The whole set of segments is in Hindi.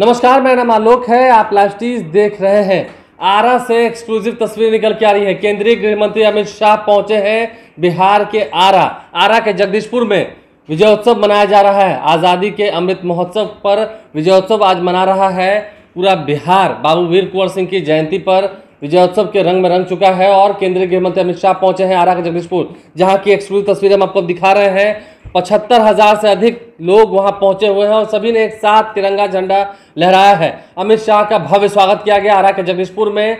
नमस्कार, मेरा नाम आलोक है। आप लास्टीज देख रहे हैं। आरा से एक्सक्लूसिव तस्वीर निकल के आ रही है। केंद्रीय गृह मंत्री अमित शाह पहुंचे हैं बिहार के आरा। आरा के जगदीशपुर में विजयोत्सव मनाया जा रहा है। आज़ादी के अमृत महोत्सव पर विजयोत्सव आज मना रहा है पूरा बिहार। बाबू वीर कुंवर सिंह की जयंती पर विजयोत्सव के रंग में रंग चुका है। और केंद्रीय गृह मंत्री अमित शाह पहुंचे हैं आरा के जगदीशपुर, जहां की एक्सक्लूसिव तस्वीरें हम आपको दिखा रहे हैं। 75,000 से अधिक लोग वहां पहुंचे हुए हैं और सभी ने एक साथ तिरंगा झंडा लहराया है। अमित शाह का भव्य स्वागत किया गया। आरा के जगदीशपुर में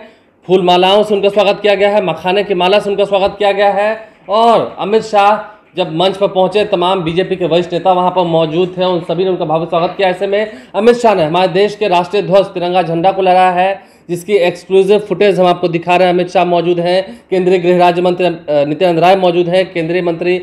फूल मालाओं से उनका स्वागत किया गया है, मखाने की माला से उनका स्वागत किया गया है। और अमित शाह जब मंच पर पहुंचे, तमाम बीजेपी के वरिष्ठ नेता वहां पर मौजूद थे। उन सभी ने उनका भव्य स्वागत किया। ऐसे में अमित शाह ने हमारे देश के राष्ट्रीय ध्वज तिरंगा झंडा को लहराया है, जिसकी एक्सक्लूसिव फुटेज हम आपको दिखा रहे हैं। अमित शाह मौजूद हैं, केंद्रीय गृह राज्य मंत्री नित्यानंद राय मौजूद हैं, केंद्रीय मंत्री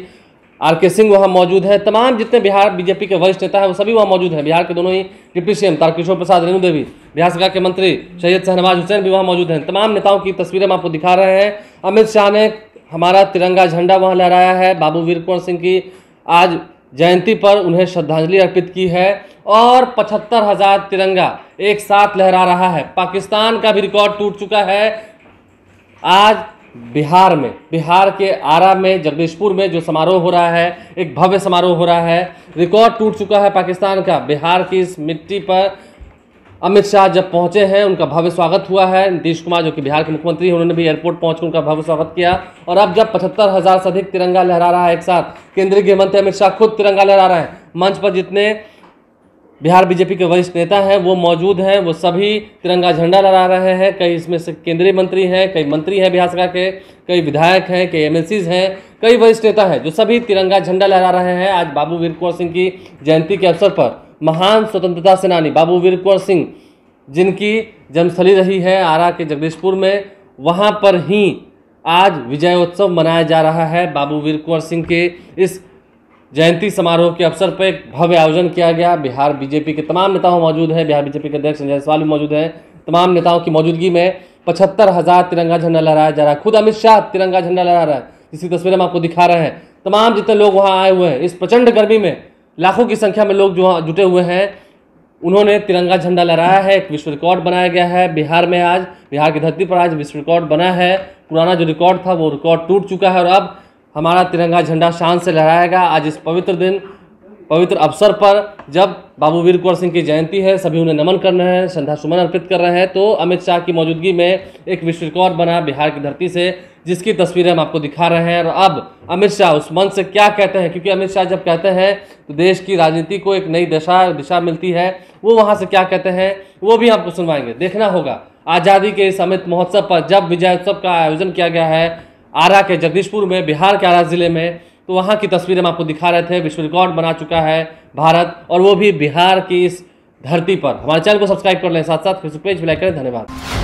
आरके सिंह वहाँ मौजूद हैं। तमाम जितने बिहार बीजेपी के वरिष्ठ नेता हैं वो सभी वहाँ मौजूद हैं। बिहार के दोनों ही डिप्टी सीएम तारकिशोर प्रसाद, रेणु देवी, बिहार सरकार के मंत्री सैयद शाहनवाज हुसैन भी वहाँ मौजूद हैं। तमाम नेताओं की तस्वीरें हम आपको दिखा रहे हैं। अमित शाह ने हमारा तिरंगा झंडा वहाँ लहराया है। बाबू वीर कुंवर सिंह की आज जयंती पर उन्हें श्रद्धांजलि अर्पित की है। और 75,000 तिरंगा एक साथ लहरा रहा है। पाकिस्तान का भी रिकॉर्ड टूट चुका है। आज बिहार में, बिहार के आरा में, जगदीशपुर में जो समारोह हो रहा है, एक भव्य समारोह हो रहा है। रिकॉर्ड टूट चुका है पाकिस्तान का। बिहार की इस मिट्टी पर अमित शाह जब पहुंचे हैं उनका भव्य स्वागत हुआ है। नीतीश कुमार जो कि बिहार के मुख्यमंत्री हैं, उन्होंने भी एयरपोर्ट पहुंचकर उनका भव्य स्वागत किया। और अब जब 75,000 से अधिक तिरंगा लहरा रहा है एक साथ, केंद्रीय गृह मंत्री अमित शाह खुद तिरंगा लहरा रहे हैं। मंच पर जितने बिहार बीजेपी के वरिष्ठ नेता हैं वो मौजूद हैं, वो सभी तिरंगा झंडा लहरा रहे हैं। कई इसमें से केंद्रीय मंत्री हैं, कई मंत्री हैं बिहार सरकार के, कई विधायक हैं, कई एमएलसीज हैं, कई वरिष्ठ नेता हैं, जो सभी तिरंगा झंडा लहरा रहे हैं। आज बाबू वीर कुंवर सिंह की जयंती के अवसर पर महान स्वतंत्रता सेनानी बाबू वीर कुंवर सिंह, जिनकी जन्मस्थली रही है आरा के जगदीशपुर में, वहाँ पर ही आज विजयोत्सव मनाया जा रहा है। बाबू वीर कुंवर सिंह के इस जयंती समारोह के अवसर पर एक भव्य आयोजन किया गया। बिहार बीजेपी के तमाम नेताओं मौजूद हैं। बिहार बीजेपी के अध्यक्ष संजय जायसवाल भी मौजूद हैं। तमाम नेताओं की मौजूदगी में 75,000 तिरंगा झंडा लहराया जा रहा है। खुद अमित शाह तिरंगा झंडा लहरा रहा है, इसी तस्वीर हम आपको दिखा रहे हैं। तमाम जितने लोग वहाँ आए हुए हैं, इस प्रचंड गर्मी में लाखों की संख्या में लोग जो जुटे हुए हैं, उन्होंने तिरंगा झंडा लहराया है। एक विश्व रिकॉर्ड बनाया गया है बिहार में। आज बिहार की धरती पर आज विश्व रिकॉर्ड बना है। पुराना जो रिकॉर्ड था वो रिकॉर्ड टूट चुका है। और अब हमारा तिरंगा झंडा शान से लहराएगा। आज इस पवित्र दिन, पवित्र अवसर पर जब बाबू वीर कुंवर सिंह की जयंती है, सभी उन्हें नमन कर रहे हैं, श्रद्धा सुमन अर्पित कर रहे हैं। तो अमित शाह की मौजूदगी में एक विश्व रिकॉर्ड बना बिहार की धरती से, जिसकी तस्वीरें हम आपको दिखा रहे हैं। और अब अमित शाह उस मंच से क्या कहते हैं, क्योंकि अमित शाह जब कहते हैं तो देश की राजनीति को एक नई दिशा मिलती है, वो वहाँ से क्या कहते हैं वो भी आपको सुनवाएंगे। देखना होगा आज़ादी के इस अमृत महोत्सव पर जब विजयोत्सव का आयोजन किया गया है आरा के जगदीशपुर में, बिहार के आरा ज़िले में, तो वहाँ की तस्वीरें हम आपको दिखा रहे थे। विश्व रिकॉर्ड बना चुका है भारत, और वो भी बिहार की इस धरती पर। हमारे चैनल को सब्सक्राइब कर लें, साथ साथ फेसबुक पेज भी लाइक करें। धन्यवाद।